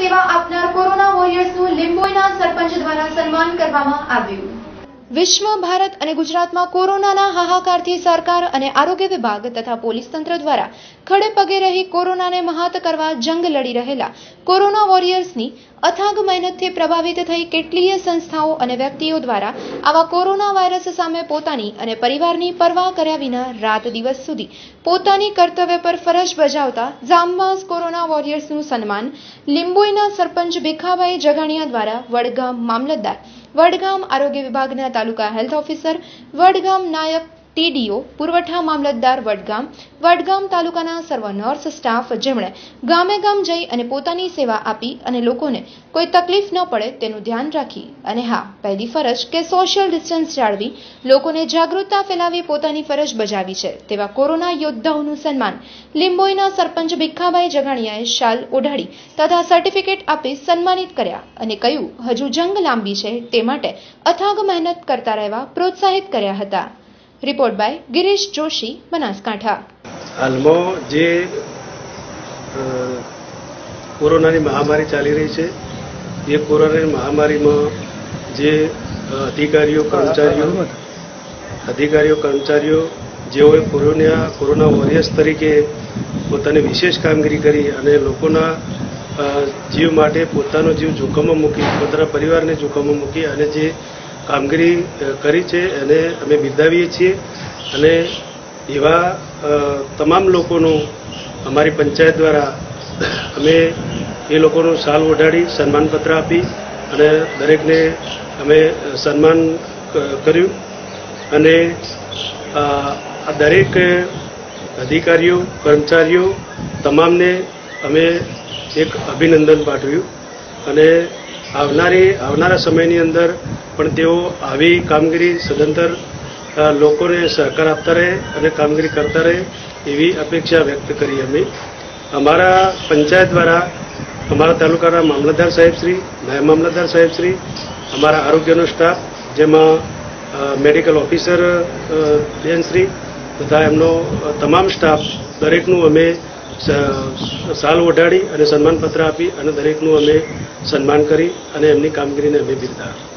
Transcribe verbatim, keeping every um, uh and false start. સેવા આપનાર કોરોના વોરિયર્સનું લીંબોઈના સરપંચ દ્વારા સન્માન કરવામાં આવ્યું। વિશ્વ ભારત અને ગુજરાતમાં કોરોનાના હાહાકારથી સરકાર અને આરોગ્ય વિભાગ તથા પોલીસ તંત્ર દ્વારા ખડે પગે રહી કોરોનાને મહાત કરવા જંગ લડી રહેલા કોરોના વોરિયર્સની અથાગ મહેનતથી પ્રભાવિત થઈ કેટલીય સંસ્થાઓ અને વ્યક્તિઓ દ્વારા આવા કોરોના વાયરસ સામે પોતાની અને પરિવારની પરવા કર્યા વિના રાત દિવસ સુધી પોતાની કર્તવ્ય પર ફરજ બજાવતા જામવાસ કોરોના વોરિયર્સનું સન્માન લીંબોઈના સરપંચ ભીખાભાઈ જગાણિયા દ્વારા વડગામ મામલતદાર, વડગામ આરોગ્ય વિભાગના તાલુકા હેલ્થ ઓફિસર, વડગામ નાયબ ટીડીઓ, પુરવઠા મામલતદાર વડગામ, વડગામ તાલુકાના સર્વ નર્સ સ્ટાફ, જેમણે ગામે ગામ જઈ અને પોતાની સેવા આપી અને લોકોને કોઈ તકલીફ ન પડે તેનું ધ્યાન રાખી અને હા, પહેલી ફરજ કે સોશિયલ ડિસ્ટન્સ જાળવી લોકોને જાગૃતતા ફેલાવી પોતાની ફરજ બજાવી છે, તેવા કોરોના યોદ્ધાઓનું સન્માન લીંબોઈના સરપંચ ભીખાભાઈ જગાણિયાએ શાલ ઓઢાડી તથા સર્ટિફિકેટ આપી સન્માનિત કર્યા અને કહ્યું, હજુ જંગ લાંબી છે તે માટે અથાગ મહેનત કરતા રહેવા પ્રોત્સાહિત કર્યા હતા। Report by Girish Joshi, Banaskantha. हालमो जे कोरोना की महामारी चाली रही है, ये कोरोना महामारी में जे अधिकारी कर्मचारी अधिकारी कर्मचारी जो कोरोना कोरोना वोरियर्स तरीके पोताने विशेष कामगिरी करी अने लोकोना जीव माटे पोतानो जीव जोखम में मूकी पोताना परिवार ने जोखम में मूकी अने जे कामगिरी करी है अने अमे बिरदावीए छीए अने एवा तमाम लोकोनो अमारी पंचायत द्वारा अमे ए लोकोनो शाल ओढाड़ी सन्मानपत्र आपी अने दरेकने अमे सन्मान कर्युं अने आ दरेक अधिकारीओ कर्मचारीओ तमामने अमे एक अभिनंदन पाठव्युं अने आवनारी आवनारा समयनी अंदर पण तेओ आवी कामगिरी सदंतर लोकोने सहकार आपता रहे अने कामगिरी करता रहे एवी अपेक्षा व्यक्त करी। अमे अमारा पंचायत द्वारा अमारा तालुकाना मामलतदार साहेबश्री, नायब मामलतदार साहेबश्री, अमारा आरोग्यनो स्टाफ जेमां मेडिकल ऑफिसर बेनश्री तथा एमनो तमाम स्टाफ दरेकनुं अमे साल ओढाड़ी अने सन्मानपत्र आपी अने दरेकनुं अमे सन्मान करी अने एमनी कामगिरीने अमे बिरदाव्या।